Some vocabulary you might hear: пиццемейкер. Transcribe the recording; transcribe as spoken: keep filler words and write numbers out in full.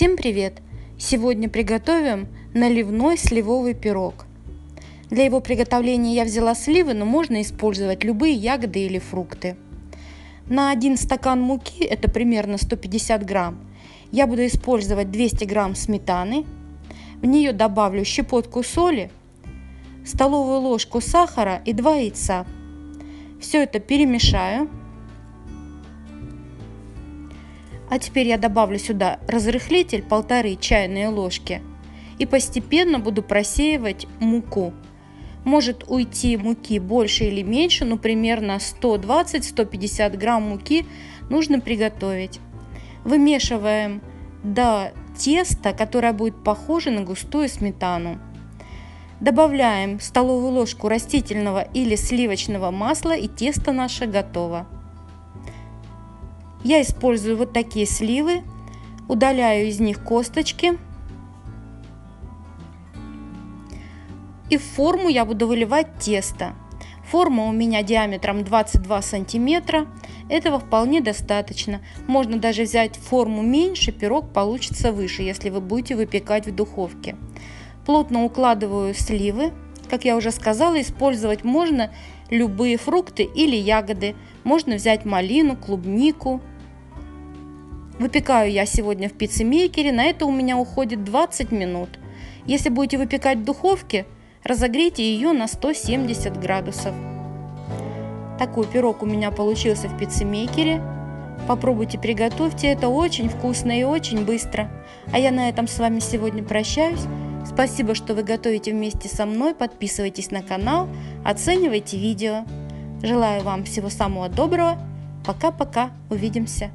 Всем привет! Сегодня приготовим наливной сливовый пирог. Для его приготовления я взяла сливы, но можно использовать любые ягоды или фрукты. На один стакан муки, это примерно сто пятьдесят грамм, я буду использовать двести грамм сметаны. В нее добавлю щепотку соли, столовую ложку сахара и два яйца. Все это перемешаю. А теперь я добавлю сюда разрыхлитель полторы чайные ложки и постепенно буду просеивать муку. Может уйти муки больше или меньше, но примерно сто двадцать - сто пятьдесят грамм муки нужно приготовить. Вымешиваем до теста, которое будет похоже на густую сметану. Добавляем столовую ложку растительного или сливочного масла, и тесто наше готово. Я использую вот такие сливы, удаляю из них косточки. И в форму я буду выливать тесто. Форма у меня диаметром двадцать два сантиметра. Этого вполне достаточно. Можно даже взять форму меньше, пирог получится выше, если вы будете выпекать в духовке. Плотно укладываю сливы. Как я уже сказала, использовать можно любые фрукты или ягоды. Можно взять малину, клубнику. Выпекаю я сегодня в пиццемейкере. На это у меня уходит двадцать минут. Если будете выпекать в духовке, разогрейте ее на сто семьдесят градусов. Такой пирог у меня получился в пиццемейкере. Попробуйте, приготовьте. Это очень вкусно и очень быстро. А я на этом с вами сегодня прощаюсь. Спасибо, что вы готовите вместе со мной. Подписывайтесь на канал, оценивайте видео. Желаю вам всего самого доброго. Пока-пока. Увидимся.